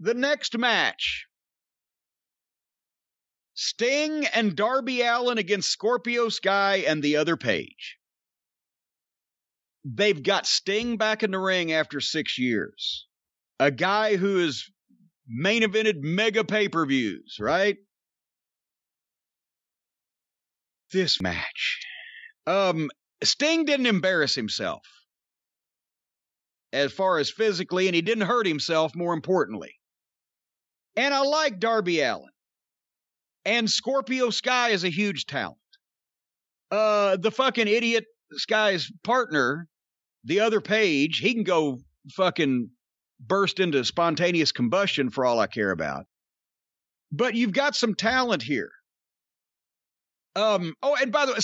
The next match. Sting and Darby Allin against Scorpio Sky and the other Page. They've got Sting back in the ring after 6 years. A guy who has main evented mega pay-per-views, right? This match. Sting didn't embarrass himself as far as physically, and he didn't hurt himself, more importantly. And I like Darby Allin. And Scorpio Sky is a huge talent. The fucking idiot Sky's partner, the other Page, he can go fucking burst into spontaneous combustion for all I care about. But you've got some talent here. Oh, and by the way,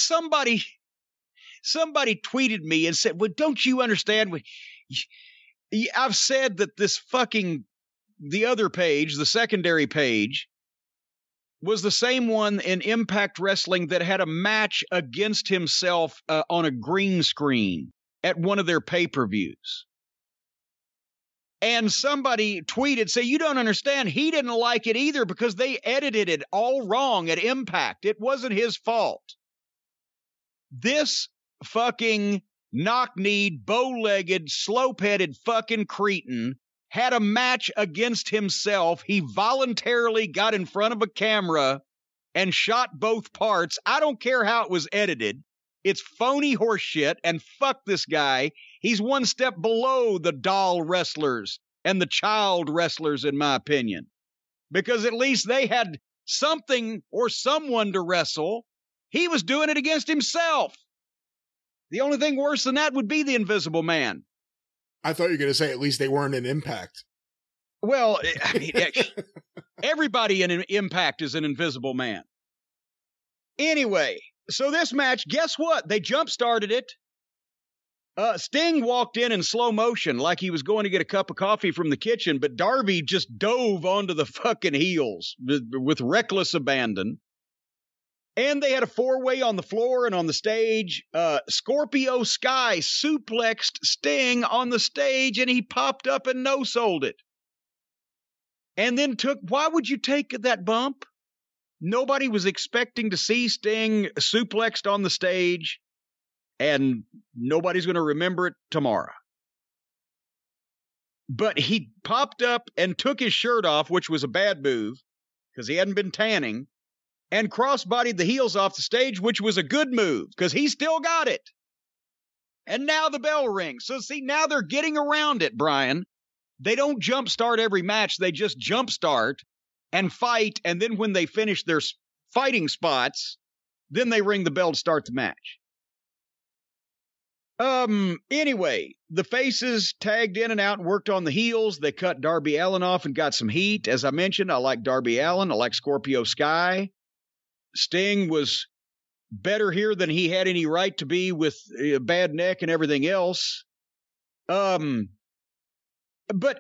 somebody tweeted me and said, well, don't you understand? I've said that this fucking, the other Page, the secondary Page, was the same one in Impact Wrestling that had a match against himself on a green screen at one of their pay-per-views. And somebody tweeted, say, you don't understand, he didn't like it either because they edited it all wrong at Impact. It wasn't his fault. This fucking knock-kneed, bow-legged, slope-headed fucking cretin had a match against himself. He voluntarily got in front of a camera and shot both parts. I don't care how it was edited. It's phony horseshit, and fuck this guy. He's one step below the doll wrestlers and the child wrestlers, in my opinion, because at least they had something or someone to wrestle. He was doing it against himself. The only thing worse than that would be the Invisible Man. I thought you were going to say at least they weren't in Impact. Well, I mean, everybody in Impact is an Invisible Man. Anyway, so this match, guess what? They jump-started it. Sting walked in slow motion like he was going to get a cup of coffee from the kitchen, but Darby just dove onto the fucking heels with reckless abandon. And they had a four-way on the floor and on the stage. Scorpio Sky suplexed Sting on the stage, and he popped up and no-sold it. And then took... Why would you take that bump? Nobody was expecting to see Sting suplexed on the stage, and nobody's going to remember it tomorrow. But he popped up and took his shirt off, which was a bad move, because he hadn't been tanning, and crossbodied the heels off the stage, which was a good move, because he still got it. And now the bell rings. So see, now they're getting around it, Brian. They don't jumpstart every match. They just jumpstart and fight, and then when they finish their fighting spots, then they ring the bell to start the match. Anyway, the faces tagged in and out and worked on the heels. They cut Darby Allin off and got some heat. As I mentioned, I like Darby Allin. I like Scorpio Sky. Sting was better here than he had any right to be with a bad neck and everything else. But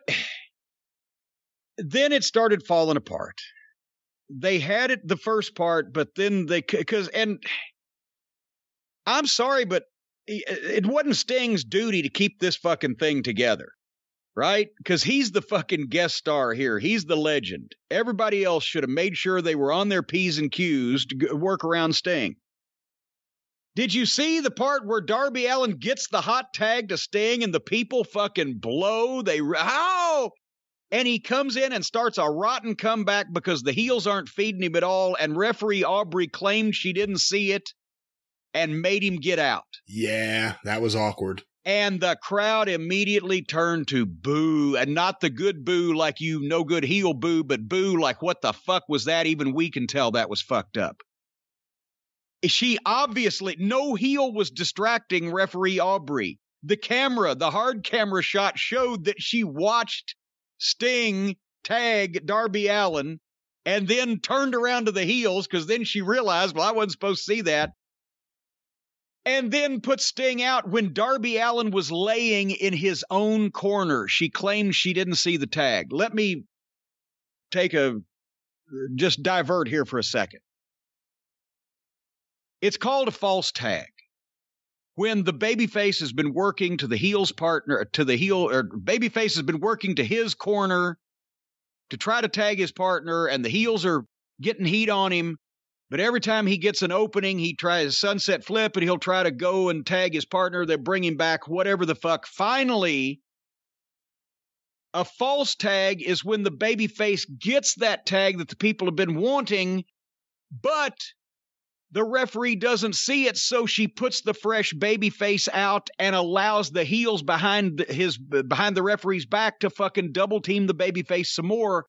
then it started falling apart. They had it the first part, but then they, and I'm sorry, but it wasn't Sting's duty to keep this fucking thing together, right? Because he's the fucking guest star here. He's the legend. Everybody else should have made sure they were on their P's and Q's to work around Sting. Did you see the part where Darby Allin gets the hot tag to Sting and the people fucking blow? And he comes in and starts a rotten comeback because the heels aren't feeding him at all, and referee Aubrey claimed she didn't see it and made him get out. Yeah, that was awkward. And the crowd immediately turned to boo, and not the good boo like you no good heel boo, but boo like what the fuck was that? Even we can tell that was fucked up. She obviously, no heel was distracting referee Aubrey. The camera, the hard camera shot showed that she watched Sting tag Darby Allin and then turned around to the heels because then she realized, well, I wasn't supposed to see that. And then put Sting out when Darby Allin was laying in his own corner. She claimed she didn't see the tag. Let me take a, just divert here for a second. It's called a false tag. When the babyface has been working to the heel's partner, to the heel, or babyface has been working to his corner to try to tag his partner, and the heels are getting heat on him. But every time he gets an opening, he tries sunset flip, and he'll try to go and tag his partner. They bring him back, whatever the fuck. Finally, a false tag is when the babyface gets that tag that the people have been wanting, but the referee doesn't see it, so she puts the fresh babyface out and allows the heels behind the referee's back to fucking double team the babyface some more.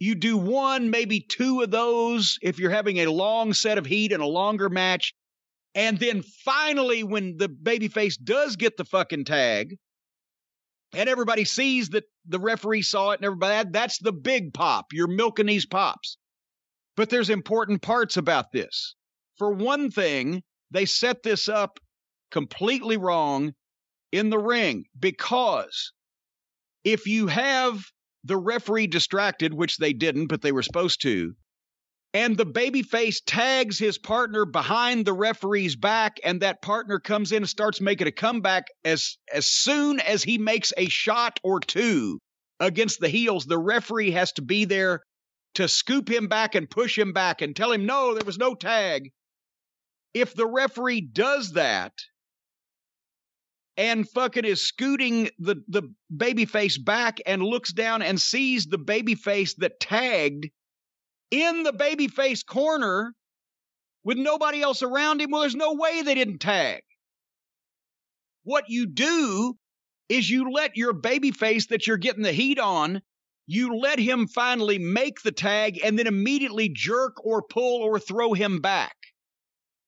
You do one, maybe two of those if you're having a long set of heat and a longer match. And then finally, when the babyface does get the fucking tag and everybody sees that the referee saw it and everybody, that's the big pop. You're milking these pops. But there's important parts about this. For one thing, they set this up completely wrong in the ring, because if you have the referee distracted, which they didn't, but they were supposed to, and the babyface tags his partner behind the referee's back, and that partner comes in and starts making a comeback, as soon as he makes a shot or two against the heels, the referee has to be there to scoop him back and push him back and tell him, no, there was no tag. If the referee does that and fucking is scooting the babyface back and looks down and sees the babyface that tagged in the babyface corner with nobody else around him, well, there's no way they didn't tag. What you do is you let your babyface that you're getting the heat on, you let him finally make the tag and then immediately jerk or pull or throw him back.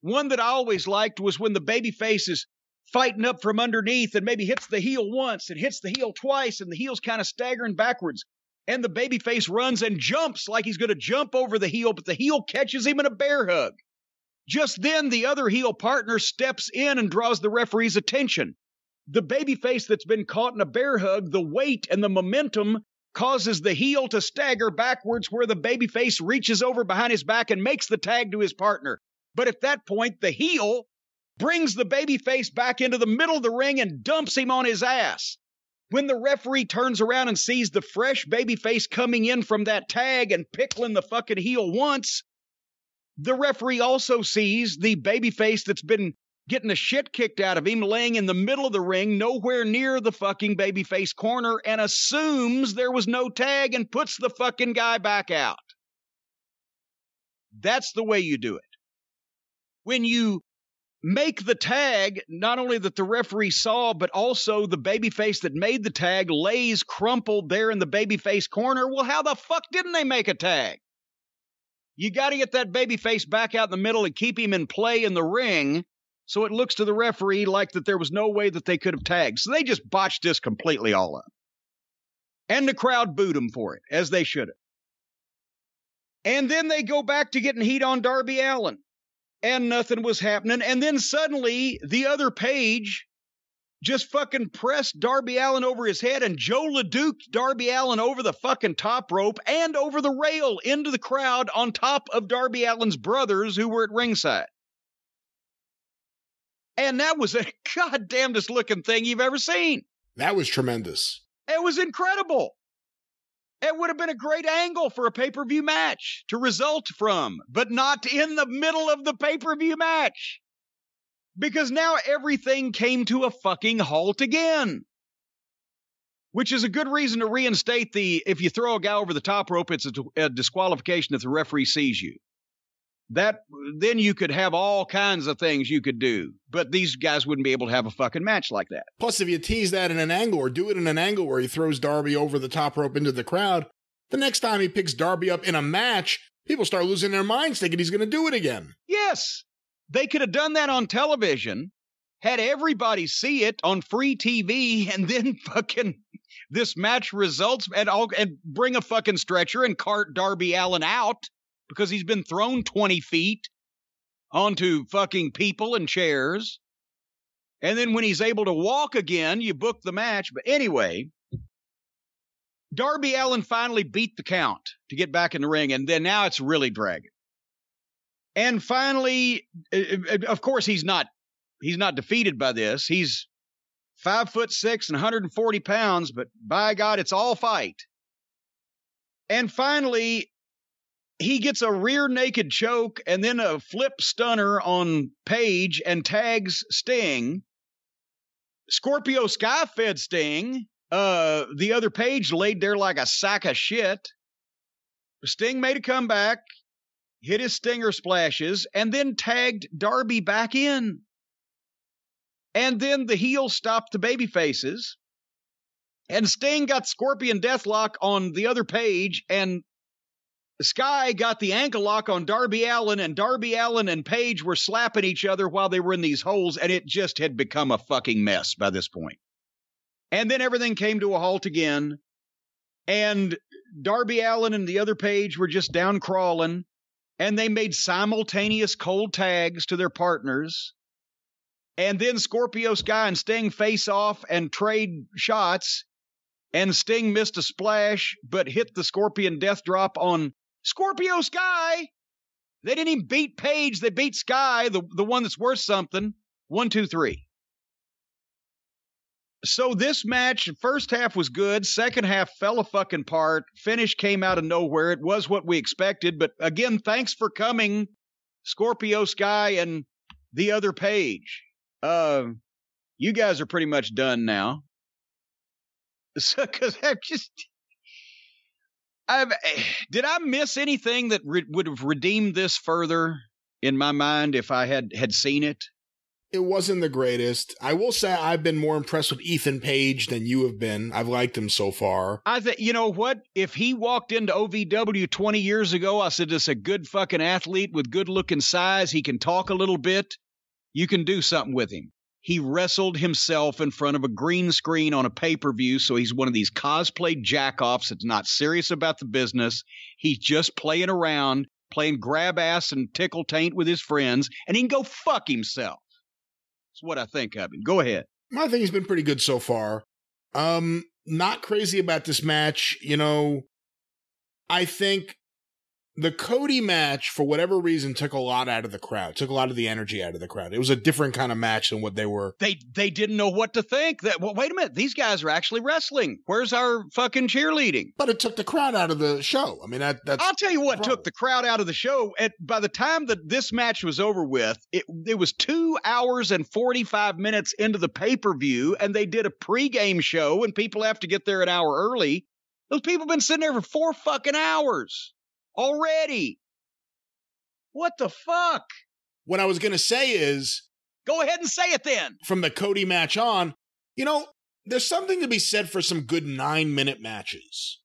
One that I always liked was when the babyface is fighting up from underneath and maybe hits the heel once and hits the heel twice and the heel's kind of staggering backwards. And the babyface runs and jumps like he's going to jump over the heel, but the heel catches him in a bear hug. Just then, the other heel partner steps in and draws the referee's attention. The babyface that's been caught in a bear hug, the weight and the momentum causes the heel to stagger backwards where the babyface reaches over behind his back and makes the tag to his partner. But at that point, the heel brings the babyface back into the middle of the ring and dumps him on his ass. When the referee turns around and sees the fresh babyface coming in from that tag and pickling the fucking heel once, the referee also sees the babyface that's been getting the shit kicked out of him laying in the middle of the ring, nowhere near the fucking babyface corner, and assumes there was no tag and puts the fucking guy back out. That's the way you do it. When you make the tag, not only that the referee saw, but also the babyface that made the tag lays crumpled there in the babyface corner, well, how the fuck didn't they make a tag? You got to get that babyface back out in the middle and keep him in play in the ring, so it looks to the referee like that there was no way that they could have tagged. So they just botched this completely all up. And the crowd booed them for it, as they should have. And then they go back to getting heat on Darby Allin. And nothing was happening. And then suddenly, the other Page just fucking pressed Darby Allin over his head, and Joe Leduc Darby Allin over the fucking top rope and over the rail into the crowd on top of Darby Allin's brothers who were at ringside. And that was a goddamnedest looking thing you've ever seen. That was tremendous. It was incredible. It would have been a great angle for a pay-per-view match to result from, but not in the middle of the pay-per-view match. Because now everything came to a fucking halt again. Which is a good reason to reinstate the, if you throw a guy over the top rope, it's a disqualification if the referee sees you. That, then you could have all kinds of things you could do, but these guys wouldn't be able to have a fucking match like that. Plus, if you tease that in an angle or do it in an angle where he throws Darby over the top rope into the crowd, the next time he picks Darby up in a match, people start losing their minds thinking he's going to do it again. Yes, they could have done that on television, had everybody see it on free TV, and then fucking this match results and bring a fucking stretcher and cart Darby Allin out, because he's been thrown 20 feet onto fucking people and chairs. And then when he's able to walk again, you book the match. But anyway, Darby Allin finally beat the count to get back in the ring. And then now it's really dragging. And finally, of course, he's not defeated by this. He's 5'6" and 140 pounds, but by God, it's all fight. And finally, he gets a rear naked choke and then a flip stunner on Page and tags Sting. Scorpio Sky fed Sting. The other Page laid there like a sack of shit. Sting made a comeback, hit his Stinger splashes, and then tagged Darby back in. And then the heel stopped the baby faces. And Sting got Scorpion Deathlock on the other Page, and Sky got the ankle lock on Darby Allin, and Darby Allin and Page were slapping each other while they were in these holes, and it just had become a fucking mess by this point. And then everything came to a halt again, and Darby Allin and the other Page were just down crawling, and they made simultaneous cold tags to their partners. And then Scorpio Sky and Sting face off and trade shots, and Sting missed a splash, but hit the Scorpion Death Drop on Scorpio Sky. They didn't even beat Page. They beat Sky, the one that's worth something. 1, 2, 3. So this match, first half was good. Second half fell a fucking part. Finish came out of nowhere. It was what we expected. But again, thanks for coming, Scorpio Sky and the other Page. You guys are pretty much done now. So, because did I miss anything that would have redeemed this further in my mind if I had seen it? It wasn't the greatest. I will say I've been more impressed with Ethan Page than you have been. I've liked him so far. I think, you know what? If he walked into OVW 20 years ago, I said, this is a good fucking athlete with good looking size. He can talk a little bit. You can do something with him. He wrestled himself in front of a green screen on a pay-per-view, so he's one of these cosplay jack-offs that's not serious about the business. He's just playing around, playing grab-ass and tickle taint with his friends, and he can go fuck himself. That's what I think of him. Go ahead. I think he's been pretty good so far. Not crazy about this match. You know, I think the Cody match, for whatever reason, took a lot out of the crowd, took a lot of the energy out of the crowd. It was a different kind of match than what they were. They didn't know what to think. Well, wait a minute. These guys are actually wrestling. Where's our fucking cheerleading? But it took the crowd out of the show. I mean, that's... I'll tell you what took the crowd out of the show. By the time that this match was over with, it was 2 hours and 45 minutes into the pay-per-view, and they did a pregame show, and people have to get there an hour early. Those people have been sitting there for 4 fucking hours. Already. What the fuck? What I was going to say is... Go ahead and say it then. From the Cody match on, you know, there's something to be said for some good 9-minute matches.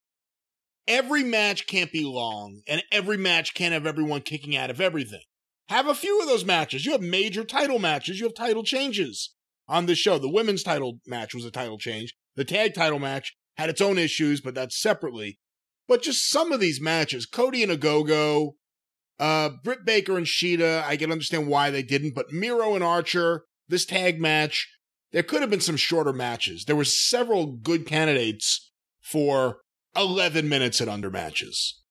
Every match can't be long, and every match can't have everyone kicking out of everything. Have a few of those matches. You have major title matches. You have title changes on this show. The women's title match was a title change. The tag title match had its own issues, but that's separately. But just some of these matches, Cody and Agogo, Britt Baker and Shida, I can understand why they didn't, but Miro and Archer, this tag match, there could have been some shorter matches. There were several good candidates for 11 minutes and under matches.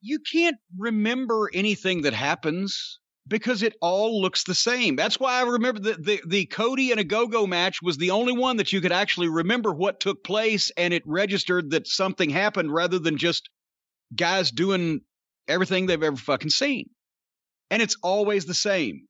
You can't remember anything that happens because it all looks the same. That's why I remember the Cody and Agogo match was the only one that you could actually remember what took place, and it registered that something happened rather than just guys doing everything they've ever fucking seen. And it's always the same.